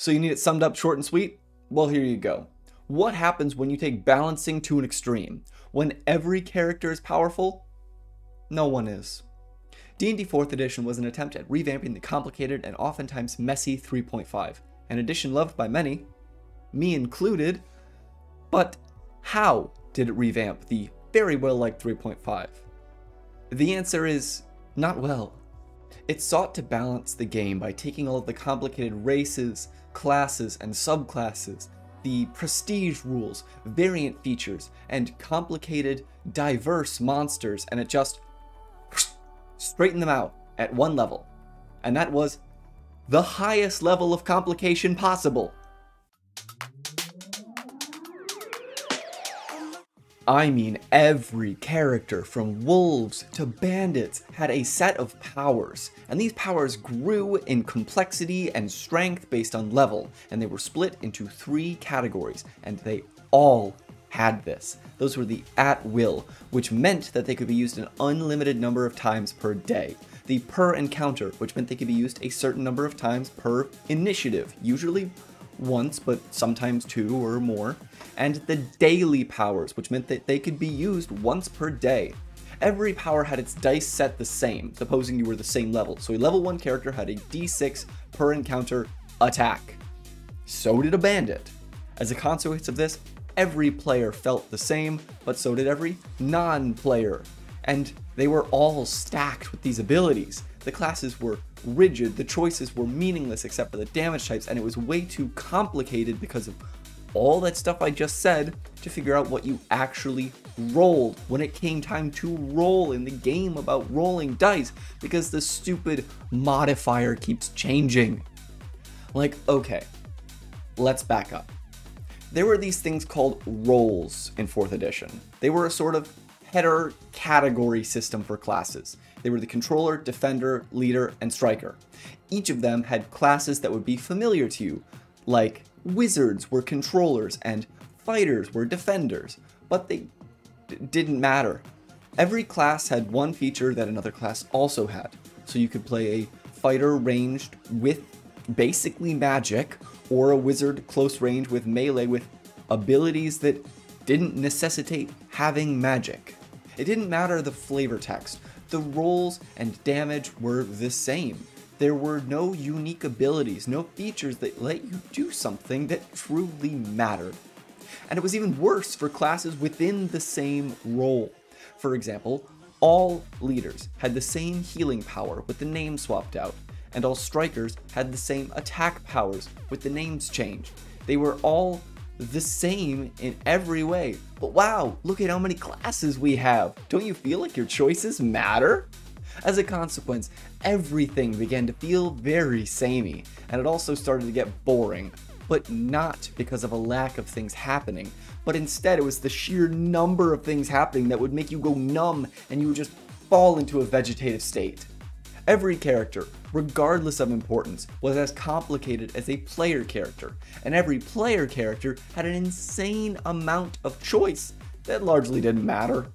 So you need it summed up short and sweet? Well, here you go. What happens when you take balancing to an extreme? When every character is powerful? No one is. D&D 4th edition was an attempt at revamping the complicated and oftentimes messy 3.5, an edition loved by many, me included. But how did it revamp the very well-liked 3.5? The answer is not well. It sought to balance the game by taking all of the complicated races, classes, and subclasses, the prestige rules, variant features, and complicated, diverse monsters, and it just straightened them out at one level. And that was the highest level of complication possible. I mean, every character from wolves to bandits had a set of powers, and these powers grew in complexity and strength based on level, and they were split into three categories, and they all had this. Those were the at will, which meant that they could be used an unlimited number of times per day. The per encounter, which meant they could be used a certain number of times per initiative, usually once, but sometimes two or more, and the daily powers, which meant that they could be used once per day. Every power had its dice set the same, supposing you were the same level. So a level 1 character had a d6 per encounter attack. So did a bandit. As a consequence of this, every player felt the same, but so did every non-player. And they were all stacked with these abilities. The classes were rigid, the choices were meaningless except for the damage types, and it was way too complicated because of all that stuff I just said to figure out what you actually rolled when it came time to roll in the game about rolling dice, because the stupid modifier keeps changing. Like, okay, let's back up. There were these things called rolls in 4th edition. They were a sort of header category system for classes. They were the controller, defender, leader, and striker. Each of them had classes that would be familiar to you, like wizards were controllers and fighters were defenders, but they didn't matter. Every class had one feature that another class also had, so you could play a fighter ranged with basically magic, or a wizard close range with melee with abilities that didn't necessitate having magic. It didn't matter the flavor text. The rolls and damage were the same. There were no unique abilities, no features that let you do something that truly mattered. And it was even worse for classes within the same role. For example, all leaders had the same healing power with the name swapped out, and all strikers had the same attack powers with the names changed. They were all the same in every way. But wow, look at how many classes we have. Don't you feel like your choices matter? As a consequence, everything began to feel very samey, and it also started to get boring, but not because of a lack of things happening, but instead it was the sheer number of things happening that would make you go numb and you would just fall into a vegetative state. Every character, regardless of importance, was as complicated as a player character, and every player character had an insane amount of choice that largely didn't matter.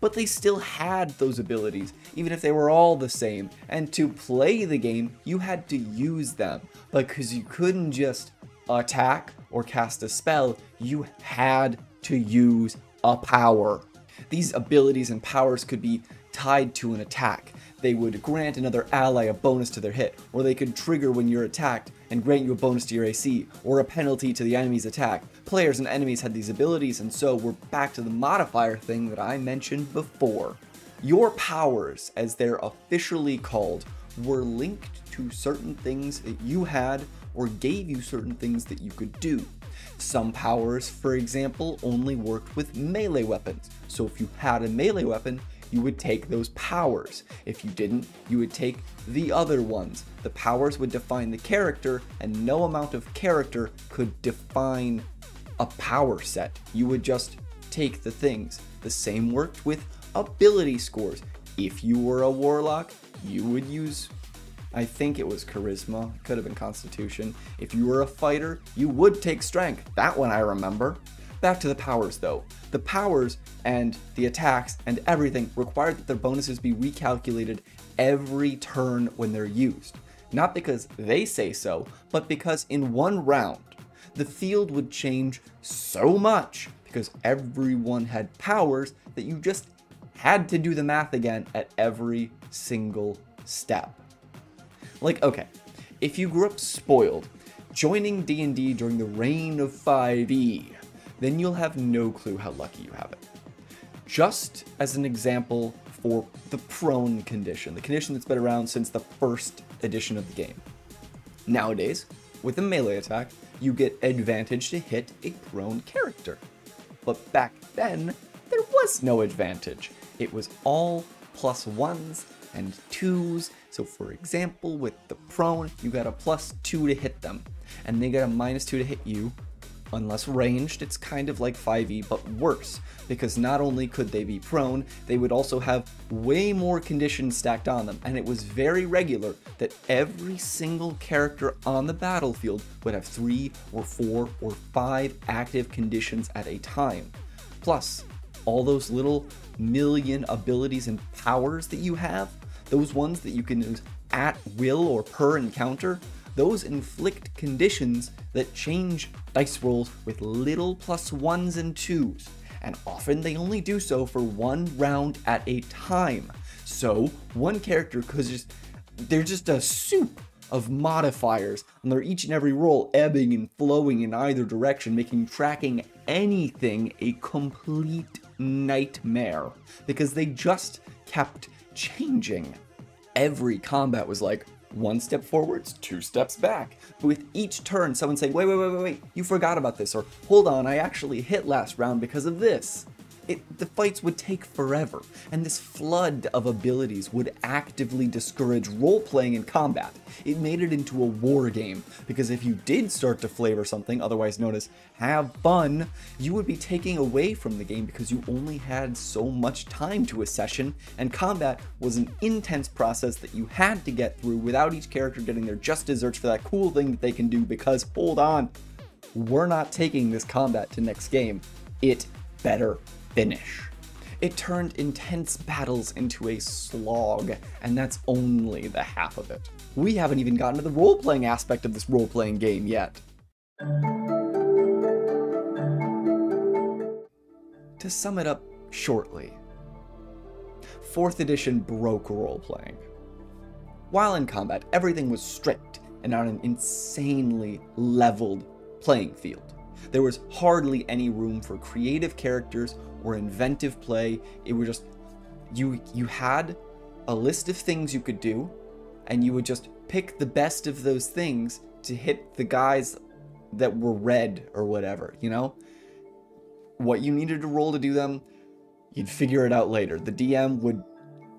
But they still had those abilities, even if they were all the same, and to play the game, you had to use them, because you couldn't just attack or cast a spell, you had to use a power. These abilities and powers could be tied to an attack. They would grant another ally a bonus to their hit, or they could trigger when you're attacked and grant you a bonus to your AC, or a penalty to the enemy's attack. Players and enemies had these abilities, and so we're back to the modifier thing that I mentioned before. Your powers, as they're officially called, were linked to certain things that you had or gave you certain things that you could do. Some powers, for example, only worked with melee weapons, so if you had a melee weapon, you would take those powers. If you didn't, you would take the other ones. The powers would define the character, and no amount of character could define a power set. You would just take the things. The same worked with ability scores. If you were a warlock, you would use, I think it was charisma, could have been constitution. If you were a fighter, you would take strength. That one I remember. Back to the powers though. The powers and the attacks and everything required that their bonuses be recalculated every turn when they're used. not because they say so, but because in one round, the field would change so much because everyone had powers that you just had to do the math again at every single step. Like, okay, if you grew up spoiled, joining D&D during the reign of 5e, then you'll have no clue how lucky you have it. Just as an example for the prone condition, the condition that's been around since the first edition of the game. Nowadays, with a melee attack, you get advantage to hit a prone character. But back then, there was no advantage. It was all +1s and 2s. So for example, with the prone, you got a +2 to hit them, and they got a -2 to hit you. Unless ranged, it's kind of like 5e, but worse, because not only could they be prone, they would also have way more conditions stacked on them, and it was very regular that every single character on the battlefield would have 3 or 4 or 5 active conditions at a time. Plus, all those little million abilities and powers that you have, those ones that you can use at will or per encounter, those inflict conditions that change dice rolls with little +1s and 2s, and often they only do so for one round at a time. So one character could just, they're just a soup of modifiers, and they're each and every roll ebbing and flowing in either direction, making tracking anything a complete nightmare, because they just kept changing. Every combat was like, 1 step forwards, 2 steps back. But with each turn, someone saying, wait, you forgot about this, or hold on, I actually hit last round because of this. The fights would take forever, and this flood of abilities would actively discourage role-playing in combat. It made it into a war game, because if you did start to flavor something, otherwise known as have fun, you would be taking away from the game because you only had so much time to a session, and combat was an intense process that you had to get through without each character getting their just desserts for that cool thing that they can do because, hold on, we're not taking this combat to next game. It better finish. It turned intense battles into a slog, and that's only the half of it. We haven't even gotten to the role-playing aspect of this role-playing game yet. To sum it up shortly, 4th edition broke role-playing. While in combat, everything was strict and on an insanely leveled playing field. There was hardly any room for creative characters or inventive play. It was just, you had a list of things you could do, and you would just pick the best of those things to hit the guys that were red or whatever, you know? What you needed to roll to do them, you'd figure it out later. The DM would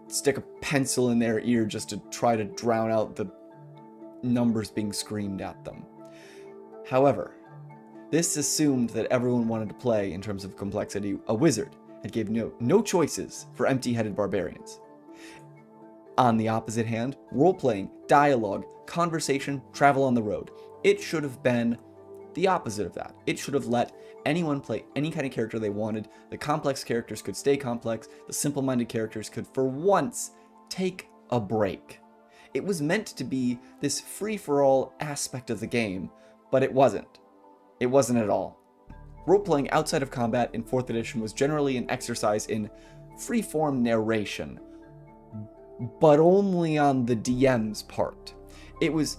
stick a pencil in their ear just to try to drown out the numbers being screamed at them. However, this assumed that everyone wanted to play, in terms of complexity, a wizard, and gave no choices for empty-headed barbarians. On the opposite hand, role-playing, dialogue, conversation, travel on the road. It should have been the opposite of that. It should have let anyone play any kind of character they wanted. The complex characters could stay complex. The simple-minded characters could, for once, take a break. It was meant to be this free-for-all aspect of the game, but it wasn't. It wasn't at all. Role-playing outside of combat in 4th edition was generally an exercise in free-form narration, but only on the DM's part. It was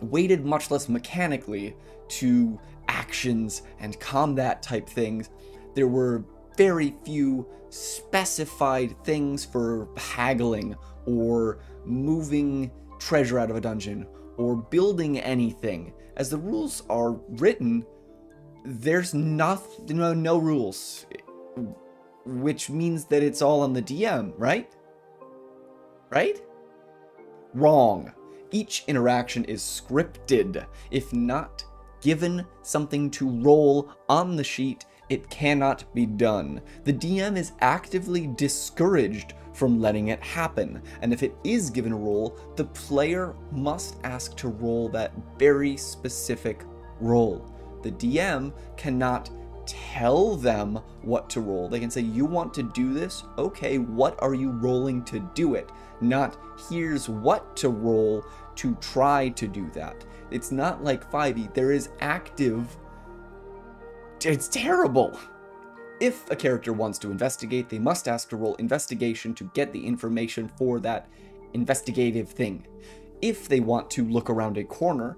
weighted much less mechanically to actions and combat type things. There were very few specified things for haggling or moving treasure out of a dungeon or building anything. As the rules are written, there's no rules, which means that it's all on the DM, right? Right? Wrong. Each interaction is scripted. If not given something to roll on the sheet, it cannot be done. The DM is actively discouraged from letting it happen, and if it is given a roll, the player must ask to roll that very specific roll. The DM cannot tell them what to roll. They can say, you want to do this? Okay, what are you rolling to do it? Not, here's what to roll to try to do that. It's not like 5e. There is active... It's terrible! If a character wants to investigate, they must ask to roll investigation to get the information for that investigative thing. If they want to look around a corner,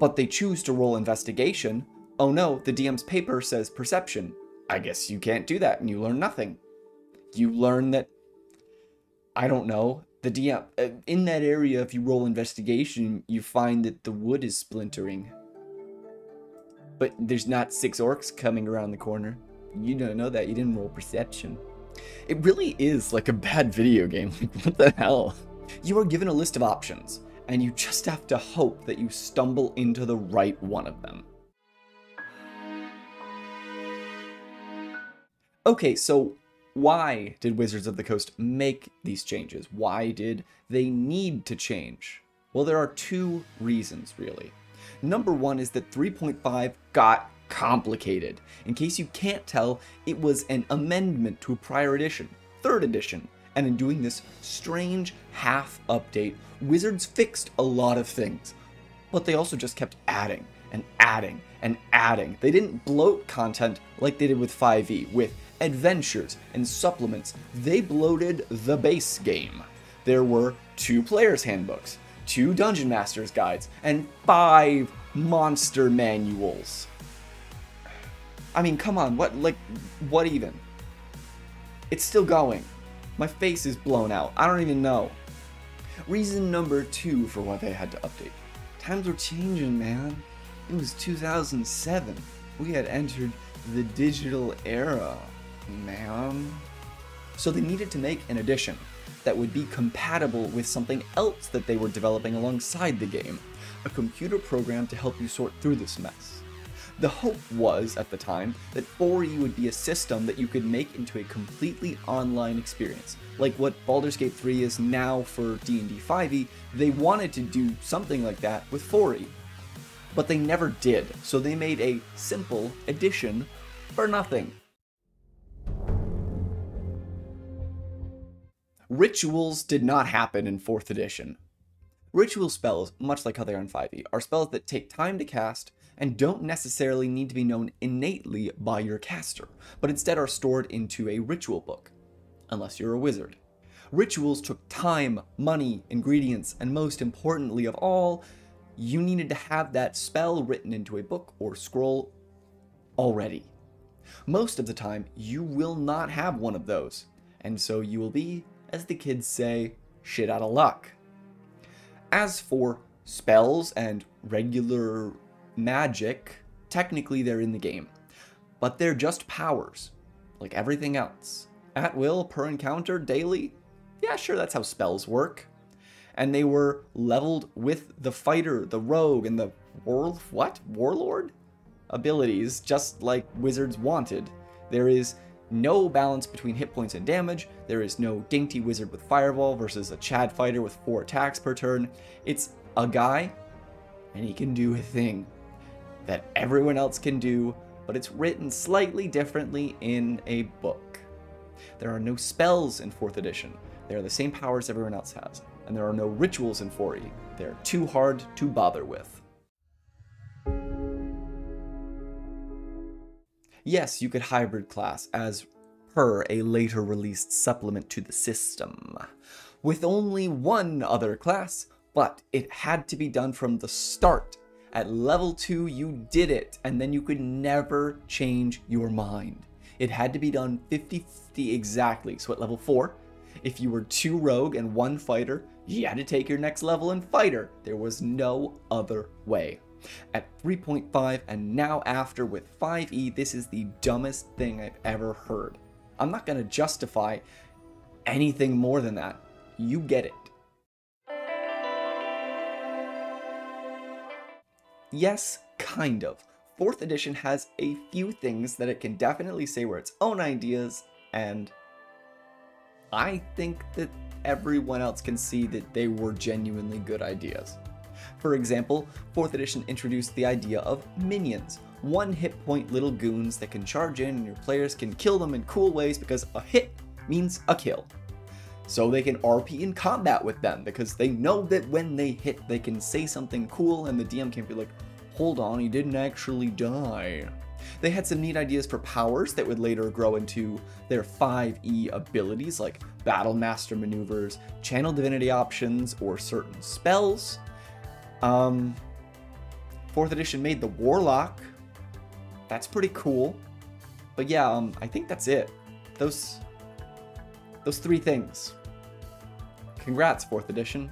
but they choose to roll investigation, oh no, the DM's paper says perception. I guess you can't do that and you learn nothing. You learn that, I don't know, the DM, in that area if you roll investigation, you find that the wood is splintering. But there's not 6 orcs coming around the corner. You don't know that, you didn't roll perception. It really is like a bad video game, like what the hell? You are given a list of options, and you just have to hope that you stumble into the right one of them. Okay, so why did Wizards of the Coast make these changes? Why did they need to change? Well, there are 2 reasons, really. Number 1 is that 3.5 got complicated. In case you can't tell, it was an amendment to a prior edition, 3rd edition. And in doing this strange half update, Wizards fixed a lot of things, but they also just kept adding and adding and adding. They didn't bloat content like they did with 5e, with adventures and supplements. They bloated the base game. There were 2 players' handbooks, 2 dungeon masters' guides, and 5 monster manuals. I mean, come on, what even? It's still going. My face is blown out. I don't even know. Reason number 2 for why they had to update. Times were changing, man. It was 2007. We had entered the digital era, man. So they needed to make an edition that would be compatible with something else that they were developing alongside the game, a computer program to help you sort through this mess. The hope was, at the time, that 4e would be a system that you could make into a completely online experience. Like what Baldur's Gate 3 is now for D&D 5e, they wanted to do something like that with 4e. But they never did, so they made a simple addition for nothing. Rituals did not happen in 4th edition. Ritual spells, much like how they are in 5e, are spells that take time to cast, and don't necessarily need to be known innately by your caster, but instead are stored into a ritual book, unless you're a wizard. Rituals took time, money, ingredients, and most importantly of all, you needed to have that spell written into a book or scroll already. Most of the time, you will not have one of those, and so you will be, as the kids say, shit out of luck. As for spells and regular magic, technically they're in the game, but they're just powers, like everything else. At will, per encounter, daily? Yeah, sure, that's how spells work. And they were leveled with the fighter, the rogue, and the warlord? Abilities, just like Wizards wanted. There is no balance between hit points and damage. There is no dainty wizard with fireball versus a Chad fighter with 4 attacks per turn. It's a guy, and he can do a thing that everyone else can do, but it's written slightly differently in a book. There are no spells in 4th edition. They are the same powers everyone else has, and there are no rituals in 4e. They're too hard to bother with. Yes, you could hybrid class as per a later released supplement to the system, with only 1 other class, but it had to be done from the start. At level 2, you did it, and then you could never change your mind. It had to be done 50-50 exactly. So at level 4, if you were 2 rogue and 1 fighter, you had to take your next level in fighter. There was no other way. At 3.5 and now after with 5e, this is the dumbest thing I've ever heard. I'm not going to justify anything more than that. You get it. Yes, kind of. 4th edition has a few things that it can definitely say were its own ideas, and I think that everyone else can see that they were genuinely good ideas. For example, 4th edition introduced the idea of minions, one hit point little goons that can charge in and your players can kill them in cool ways because a hit means a kill. So they can RP in combat with them because they know that when they hit they can say something cool and the DM can't be like, hold on, he didn't actually die. They had some neat ideas for powers that would later grow into their 5e abilities like Battle Master maneuvers, Channel Divinity options, or certain spells. 4th edition made the Warlock. That's pretty cool. But yeah, I think that's it. Those three things. Congrats, 4th edition.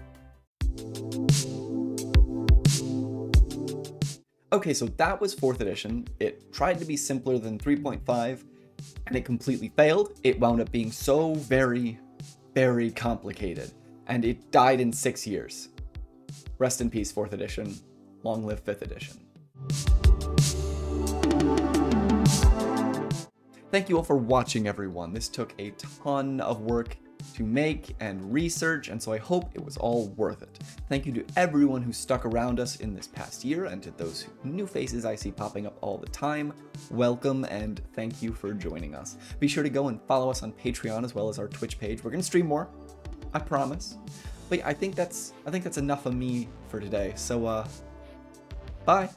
Okay, so that was 4th edition. It tried to be simpler than 3.5, and it completely failed. It wound up being so very, very complicated, and it died in 6 years. Rest in peace, 4th edition. Long live 5th edition. Thank you all for watching, everyone. This took a ton of work to make and research, and so I hope it was all worth it. Thank you to everyone who stuck around us in this past year, and to those new faces I see popping up all the time. Welcome, and thank you for joining us. Be sure to go and follow us on Patreon as well as our Twitch page. We're gonna stream more, I promise. But yeah, I think that's enough of me for today. So bye.